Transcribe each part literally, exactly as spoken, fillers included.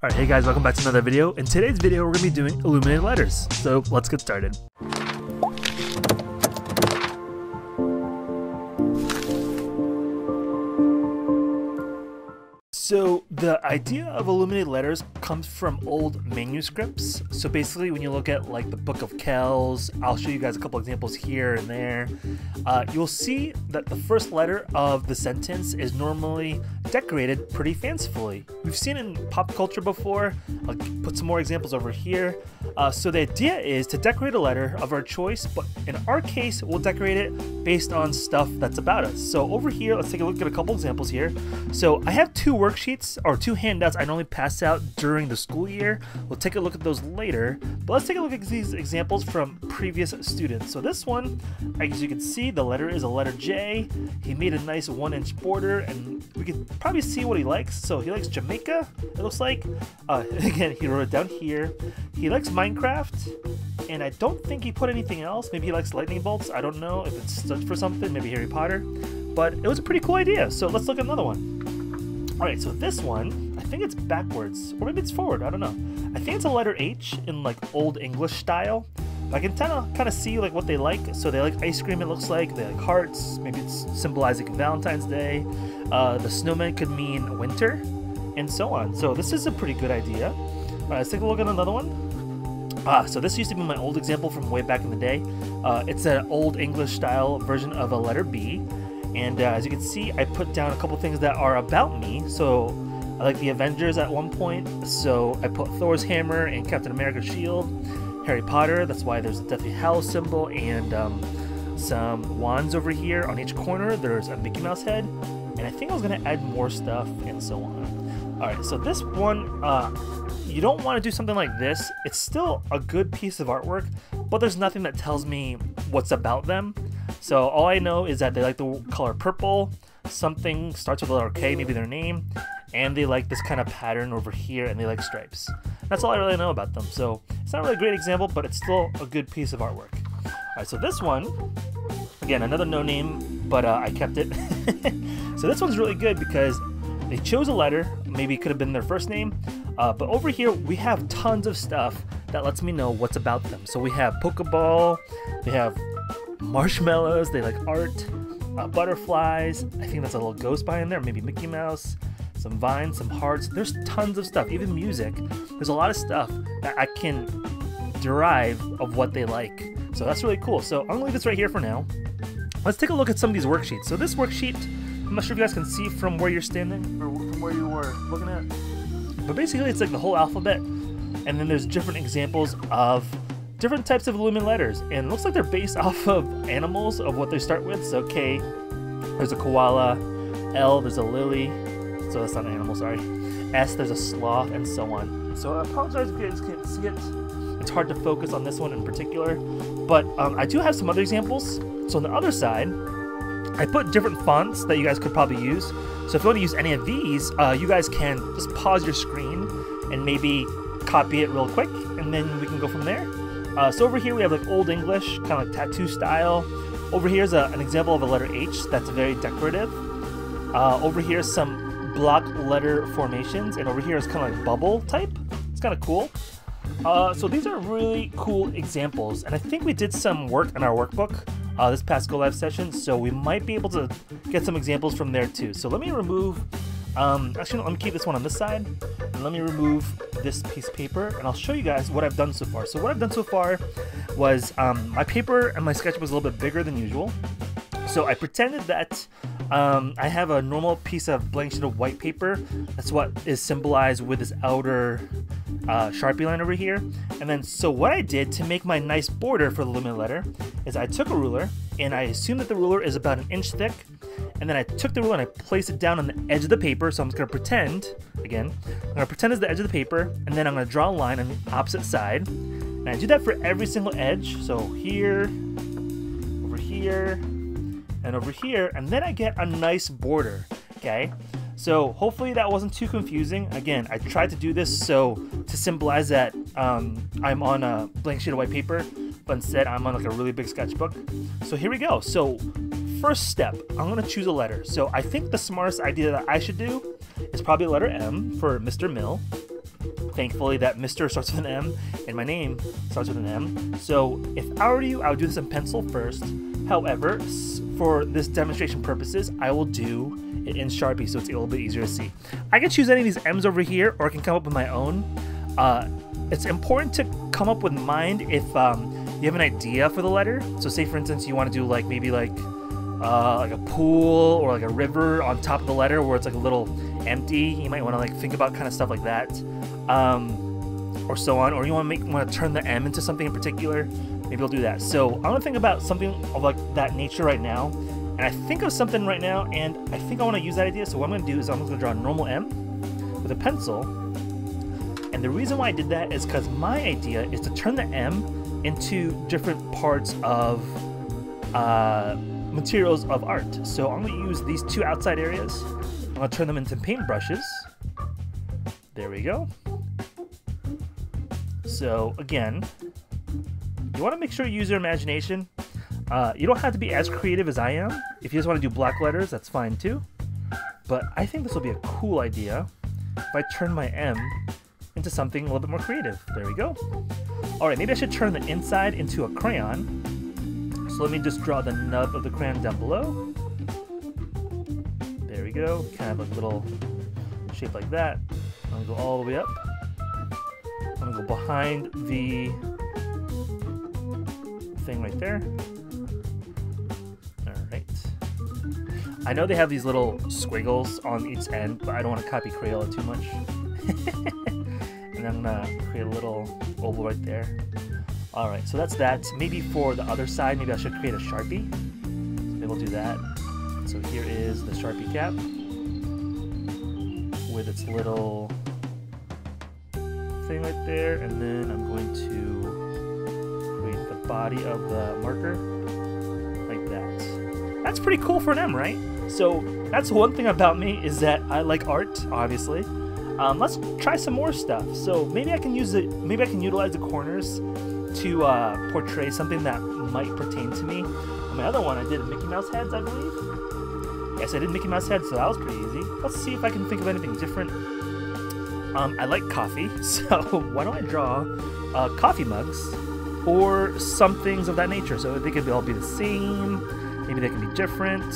Alright, hey guys, welcome back to another video. In today's video, we're going to be doing illuminated letters. So let's get started. So the idea of illuminated letters comes from old manuscripts. So basically when you look at like the Book of Kells, I'll show you guys a couple examples here and there, uh, you'll see that the first letter of the sentence is normally decorated pretty fancifully. We've seen in pop culture before. I'll put some more examples over here. Uh, so the idea is to decorate a letter of our choice, but in our case, we'll decorate it based on stuff that's about us. So over here, let's take a look at a couple examples here. So I have two words worksheets or two handouts I normally pass out during the school year. We'll take a look at those later, but let's take a look at these examples from previous students. So this one, as you can see, the letter is a letter J. He made a nice one inch border and we can probably see what he likes. So he likes Jamaica, it looks like. Uh, again, he wrote it down here. He likes Minecraft, and I don't think he put anything else. Maybe he likes lightning bolts. I don't know if it stood for something, maybe Harry Potter, but it was a pretty cool idea. So let's look at another one. Alright, so this one, I think it's backwards, or maybe it's forward, I don't know. I think it's a letter H in like old English style. But I can kind of kind of see like what they like. So they like ice cream, it looks like, they like hearts, maybe it's symbolizing Valentine's Day. Uh, the snowman could mean winter, and so on. So this is a pretty good idea. Alright, let's take a look at another one. Ah, so this used to be my old example from way back in the day. Uh, it's an old English style version of a letter B. And uh, as you can see, I put down a couple things that are about me. So I like the Avengers at one point. So I put Thor's hammer and Captain America's shield, Harry Potter. That's why there's a Deathly Hallows symbol and um, some wands over here. On each corner, there's a Mickey Mouse head. And I think I was going to add more stuff and so on. All right, so this one, uh, you don't want to do something like this. It's still a good piece of artwork, but there's nothing that tells me what's about them. So all I know is that they like the color purple, something starts with the letter K, maybe their name, and they like this kind of pattern over here, and they like stripes. That's all I really know about them. So it's not really a great example, but it's still a good piece of artwork. All right, so this one, again, another no name, but uh, I kept it. So this one's really good because they chose a letter, maybe it could have been their first name, uh, but over here we have tons of stuff that lets me know what's about them. So we have Pokeball, they have marshmallows, they like art, uh, butterflies, I think that's a little ghost behind there, maybe Mickey Mouse, some vines, some hearts, there's tons of stuff, even music. There's a lot of stuff that I can derive of what they like. So that's really cool. So I'm gonna leave this right here for now. Let's take a look at some of these worksheets. So this worksheet, I'm not sure if you guys can see from where you're standing or from where you were looking at, but basically it's like the whole alphabet, and then there's different examples of different types of illuminated letters, and it looks like they're based off of animals of what they start with. So K, there's a koala, L, there's a lily, so that's not an animal, sorry, S, there's a sloth, and so on. So I apologize if you guys can't see it. It's hard to focus on this one in particular, but um, I do have some other examples. So on the other side, I put different fonts that you guys could probably use. So if you want to use any of these, uh, you guys can just pause your screen and maybe copy it real quick, and then we can go from there. Uh, so over here we have like Old English, kind of like tattoo style. Over here is a, an example of a letter H that's very decorative. Uh, over here is some block letter formations, and over here is kind of like bubble type. It's kind of cool. Uh, so these are really cool examples, and I think we did some work in our workbook uh, this past Go Live session, so we might be able to get some examples from there too. So let me remove, um, actually no, let me keep this one on this side, and let me remove this piece of paper, and I'll show you guys what I've done so far. So what I've done so far was um, my paper and my sketchbook was a little bit bigger than usual. So I pretended that um, I have a normal piece of blank sheet of white paper. That's what is symbolized with this outer uh, Sharpie line over here. And then so what I did to make my nice border for the illuminated letter is I took a ruler, and I assume that the ruler is about an inch thick. And then I took the ruler and I placed it down on the edge of the paper. So I'm just going to pretend, again, I'm going to pretend it's the edge of the paper. And then I'm going to draw a line on the opposite side. And I do that for every single edge. So here, over here, and over here. And then I get a nice border, okay? So hopefully that wasn't too confusing. Again, I tried to do this so to symbolize that um, I'm on a blank sheet of white paper. But instead, I'm on like a really big sketchbook. So here we go. So first step, I'm gonna choose a letter. So I think the smartest idea that I should do is probably letter M for Mister Mill. Thankfully, that Mister starts with an M, and my name starts with an M. So if I were you, I would do this in pencil first. However, for this demonstration purposes, I will do it in Sharpie so it's a little bit easier to see. I can choose any of these M's over here, or I can come up with my own. Uh, it's important to come up with mine if um, you have an idea for the letter. So say, for instance, you want to do like maybe like uh, like a pool or like a river on top of the letter where it's like a little empty. You might want to like think about kind of stuff like that, um, or so on. Or you want to make want to turn the M into something in particular. Maybe I'll do that. So I'm gonna think about something of like that nature right now, and I think of something right now, and I think I want to use that idea. So what I'm gonna do is I'm just gonna draw a normal M with a pencil, and the reason why I did that is because my idea is to turn the M into different parts of uh, materials of art. So I'm gonna use these two outside areas. I'm gonna turn them into paintbrushes. There we go. So again, you want to make sure you use your imagination. Uh, you don't have to be as creative as I am. If you just want to do black letters, that's fine too. But I think this will be a cool idea if I turn my M into something a little bit more creative. There we go. All right, maybe I should turn the inside into a crayon. So let me just draw the nub of the crayon down below. There we go. Kind of a little shape like that. I'm going to go all the way up. I'm going to go behind the thing right there. All right. I know they have these little squiggles on each end, but I don't want to copy Crayola too much. And I'm gonna create a little oval right there. All right, so that's that. Maybe for the other side, maybe I should create a Sharpie. So maybe we'll do that. So here is the Sharpie cap with its little thing right there, and then I'm going to body of the marker like that. That's pretty cool for an M, right? So that's one thing about me, is that I like art, obviously. Um, let's try some more stuff. So maybe I can use it. Maybe I can utilize the corners to uh, portray something that might pertain to me. On my other one, I did Mickey Mouse heads, I believe. Yes, I did Mickey Mouse heads, so that was pretty easy. Let's see if I can think of anything different. Um, I like coffee, so why don't I draw uh, coffee mugs? Or some things of that nature. So they could all be the same. Maybe they can be different.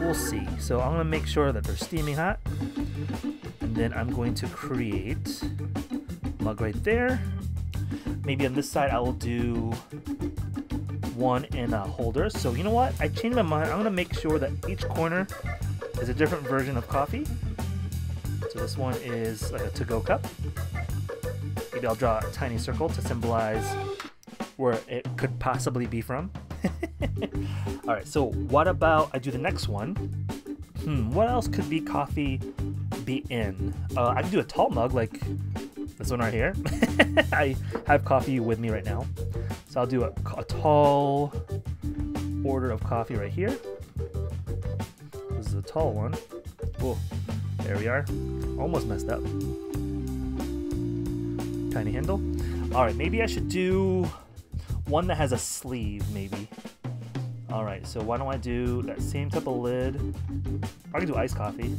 We'll see. So I'm going to make sure that they're steaming hot. And then I'm going to create a mug right there. Maybe on this side I will do one in a holder. So you know what? I changed my mind. I'm going to make sure that each corner is a different version of coffee. So this one is like a to-go cup. Maybe I'll draw a tiny circle to symbolize where it could possibly be from. All right, so what about I do the next one? Hmm, what else could be coffee be in? Uh, I can do a tall mug like this one right here. I have coffee with me right now. So I'll do a, a tall order of coffee right here. This is a tall one. Whoa, there we are. Almost messed up. Tiny handle. All right, maybe I should do one that has a sleeve, maybe. All right, so why don't I do that same type of lid? I can do iced coffee.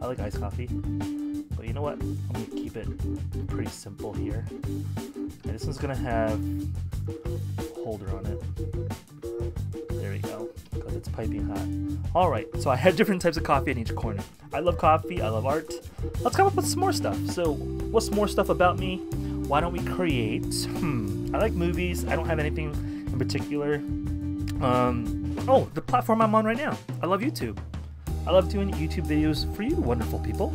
I like iced coffee. But you know what? I'm gonna keep it pretty simple here. And this one's gonna have a holder on it. There we go, because it's piping hot. All right, so I had different types of coffee in each corner. I love coffee, I love art. Let's come up with some more stuff. So what's more stuff about me? Why don't we create, hmm, I like movies. I don't have anything in particular. Um, oh, the platform I'm on right now. I love YouTube. I love doing YouTube videos for you wonderful people.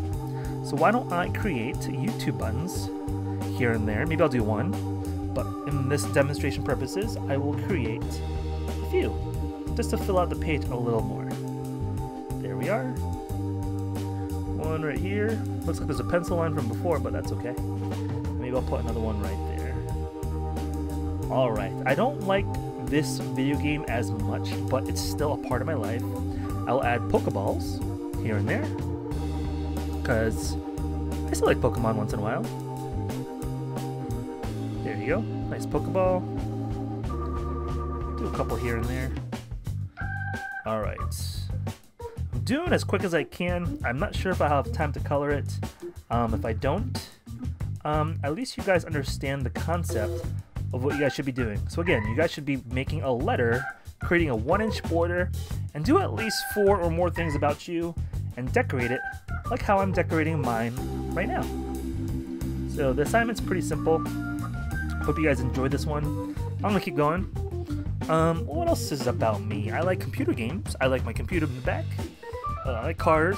So why don't I create YouTube buttons here and there? Maybe I'll do one, but in this demonstration purposes, I will create a few just to fill out the page a little more. There we are. One right here. Looks like there's a pencil line from before, but that's okay. Maybe I'll put another one right there. All right, I don't like this video game as much, but it's still a part of my life. I'll add Pokeballs here and there, because I still like Pokemon once in a while. There you go, nice Pokeball. Do a couple here and there. All right, I'm doing as quick as I can. I'm not sure if I have time to color it. Um, if I don't, um, at least you guys understand the concept of what you guys should be doing. So again, you guys should be making a letter, creating a one inch border, and do at least four or more things about you, and decorate it like how I'm decorating mine right now. So the assignment's pretty simple. Hope you guys enjoyed this one. I'm gonna keep going. Um, what else is about me? I like computer games. I like my computer in the back. Uh, I like cars.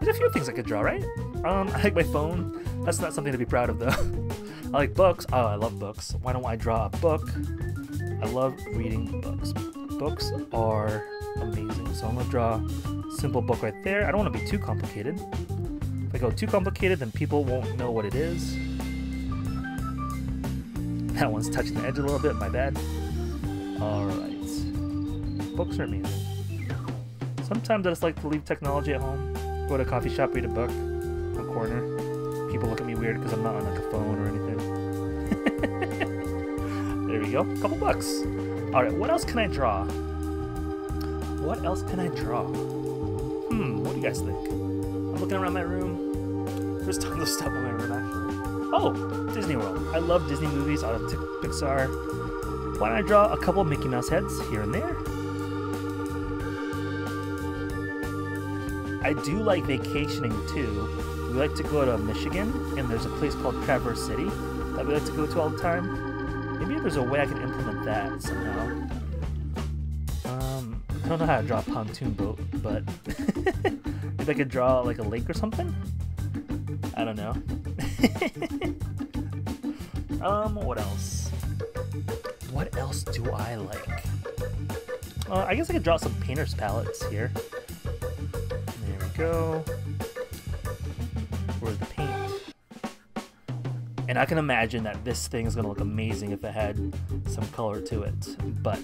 There's a few things I could draw, right? Um, I like my phone. That's not something to be proud of, though. I like books. Oh, I love books. Why don't I draw a book? I love reading books. Books are amazing. So I'm gonna draw a simple book right there. I don't want to be too complicated. If I go too complicated, then people won't know what it is. That one's touching the edge a little bit. My bad. Alright. Books are amazing. Sometimes I just like to leave technology at home. Go to a coffee shop, read a book in a corner. People look at me weird because I'm not on like a phone or anything. There we go. A couple bucks. Alright, what else can I draw? What else can I draw? Hmm, what do you guys think? I'm looking around my room. There's tons of stuff in my room, actually. Oh, Disney World. I love Disney movies. I love Pixar. Why don't I draw a couple of Mickey Mouse heads here and there? I do like vacationing, too. We like to go to Michigan, and there's a place called Traverse City that we like to go to all the time. Maybe there's a way I can implement that somehow. Um, I don't know how to draw a pontoon boat, but if I could draw like a lake or something? I don't know. um, what else? What else do I like? Uh, I guess I could draw some painter's palettes here. There we go. Where's the paint? And I can imagine that this thing is going to look amazing if it had some color to it, but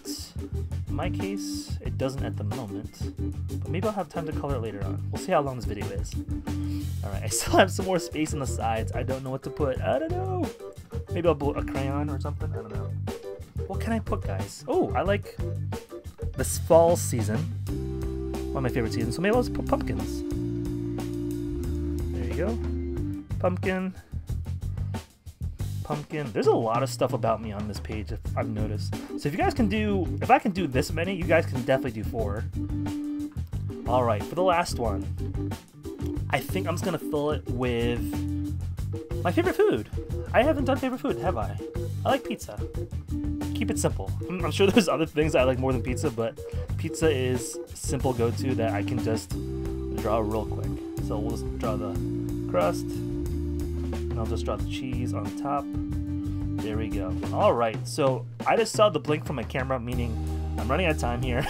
in my case it doesn't at the moment, but maybe I'll have time to color it later on. We'll see how long this video is. Alright, I still have some more space on the sides. I don't know what to put. I don't know. Maybe I'll put a crayon or something. I don't know. What can I put, guys? Oh, I like this fall season. One of my favorite seasons, so maybe I'll just put pumpkins. There you go. Pumpkin. Pumpkin. There's a lot of stuff about me on this page, if I've noticed. So if you guys can do, if I can do this many, you guys can definitely do four. Alright, for the last one, I think I'm just going to fill it with my favorite food. I haven't done favorite food, have I? I like pizza. Keep it simple. I'm sure there's other things I like more than pizza, but pizza is a simple go-to that I can just draw real quick. So we'll just draw the crust, and I'll just draw the cheese on top. There we go. Alright, so I just saw the blink from my camera, meaning I'm running out of time here.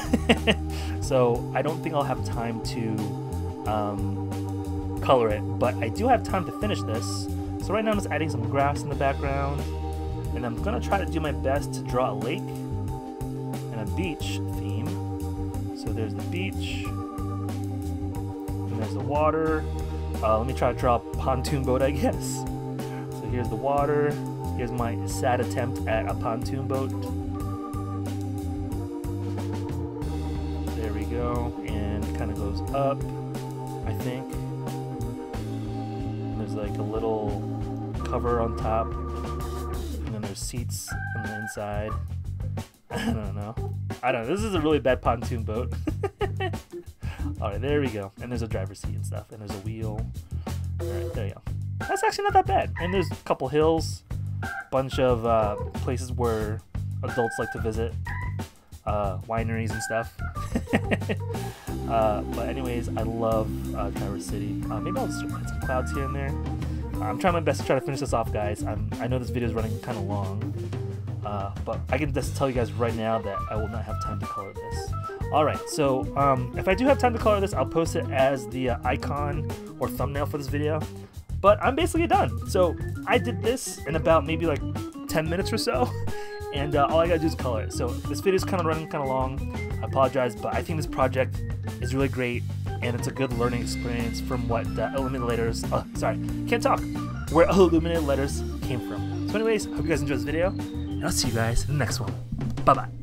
So I don't think I'll have time to um, color it, but I do have time to finish this. So right now I'm just adding some grass in the background, and I'm going to try to do my best to draw a lake and a beach theme. So there's the beach, and there's the water. Uh, let me try to draw a pontoon boat, I guess. So here's the water. Here's my sad attempt at a pontoon boat. There we go. And it kind of goes up, I think. And there's like a little cover on top. And then there's seats on the inside. I don't know. I don't know. This is a really bad pontoon boat. Alright, there we go. And there's a driver's seat and stuff. And there's a wheel. Alright, there you go. That's actually not that bad. And there's a couple hills. Bunch of uh, places where adults like to visit. Uh, wineries and stuff. uh, but anyways, I love uh, Traverse City. Uh, maybe I'll just add some clouds here and there. Uh, I'm trying my best to try to finish this off, guys. I'm, I know this video is running kind of long. Uh, but I can just tell you guys right now that I will not have time to color this. Alright, so um, if I do have time to color this, I'll post it as the uh, icon or thumbnail for this video. But I'm basically done. So I did this in about maybe like ten minutes or so. And uh, all I gotta do is color it. So this video is kind of running kind of long. I apologize, but I think this project is really great. And it's a good learning experience from what uh, illuminated letters, oh, sorry, can't talk, where illuminated letters came from. So anyways, hope you guys enjoyed this video. And I'll see you guys in the next one. Bye-bye.